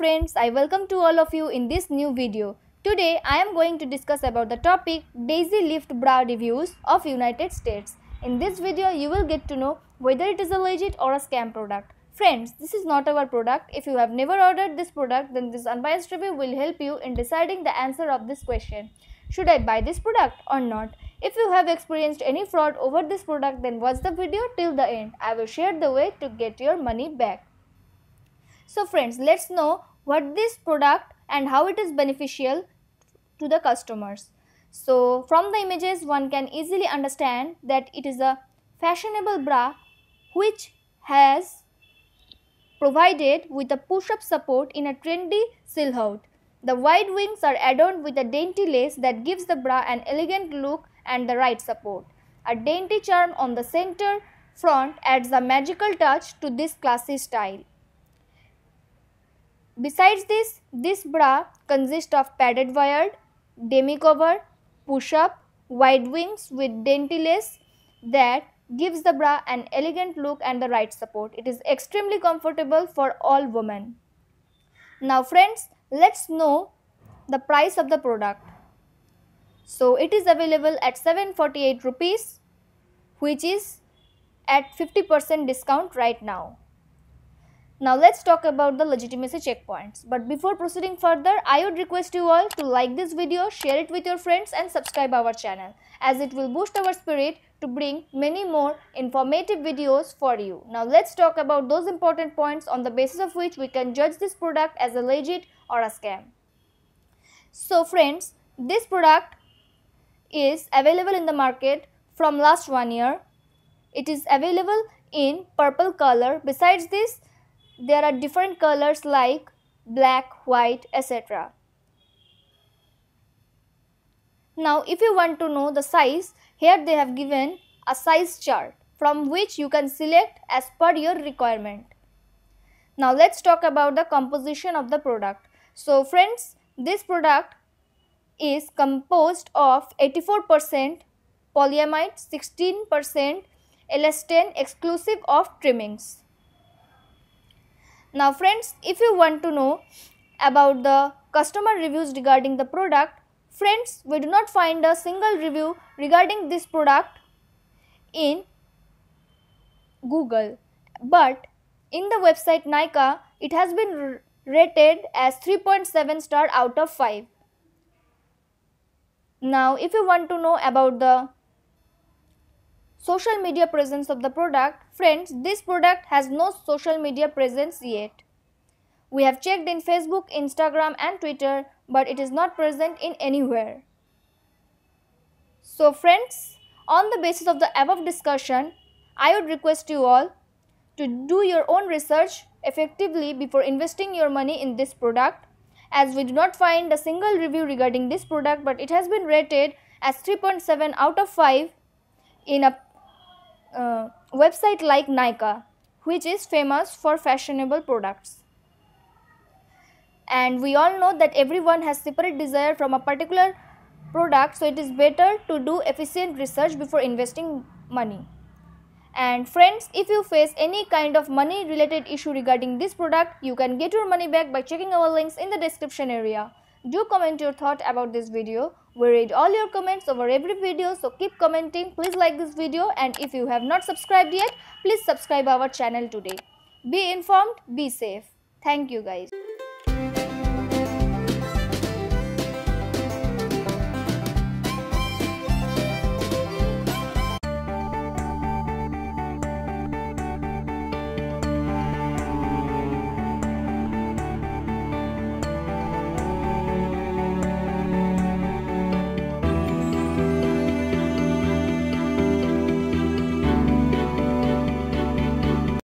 friends, I welcome to all of you in this new video. Today I am going to discuss about the topic Daisy Lift Bra Reviews of United States. In this video you will get to know whether it is a legit or a scam product. Friends, this is not our product. If you have never ordered this product, then this unbiased review will help you in deciding the answer of this question. Should I buy this product or not? If you have experienced any fraud over this product, then watch the video till the end. I will share the way to get your money back. So friends, let's know what this product and how it is beneficial to the customers. So from the images, one can easily understand that it is a fashionable bra which has provided with a push-up support in a trendy silhouette. The wide wings are adorned with a dainty lace that gives the bra an elegant look and the right support. A dainty charm on the center front adds a magical touch to this classy style. Besides this bra consists of padded wired, demi-cover, push-up, wide wings with dainty lace that gives the bra an elegant look and the right support. It is extremely comfortable for all women. Now friends, let's know the price of the product. So it is available at 748 rupees, which is at 50% discount right now. Now let's talk about the legitimacy checkpoints. But before proceeding further, I would request you all to like this video, share it with your friends and subscribe our channel, as it will boost our spirit to bring many more informative videos for you. Now let's talk about those important points on the basis of which we can judge this product as a legit or a scam. So friends, this product is available in the market from last 1 year. It is available in purple color. Besides this, there are different colors like black, white, etc. Now if you want to know the size, here they have given a size chart from which you can select as per your requirement. Now let's talk about the composition of the product. So friends, this product is composed of 84% polyamide, 16% elastane exclusive of trimmings. Now friends, if you want to know about the customer reviews regarding the product, friends, we do not find a single review regarding this product in Google. But in the website Nykaa, it has been rated as 3.7 star out of 5. Now if you want to know about the social media presence of the product, friends, this product has no social media presence yet. We have checked in Facebook, Instagram and Twitter, but it is not present in anywhere. So friends, on the basis of the above discussion, I would request you all to do your own research effectively before investing your money in this product, as we do not find a single review regarding this product, but it has been rated as 3.7 out of 5 in a website like Nykaa, which is famous for fashionable products. And we all know that everyone has separate desire from a particular product, so it is better to do efficient research before investing money. And friends, if you face any kind of money related issue regarding this product, you can get your money back by checking our links in the description area. Do comment your thought about this video. We read all your comments over every video, so keep commenting. Please like this video, and if you have not subscribed yet, please subscribe our channel today. Be informed, be safe. Thank you guys.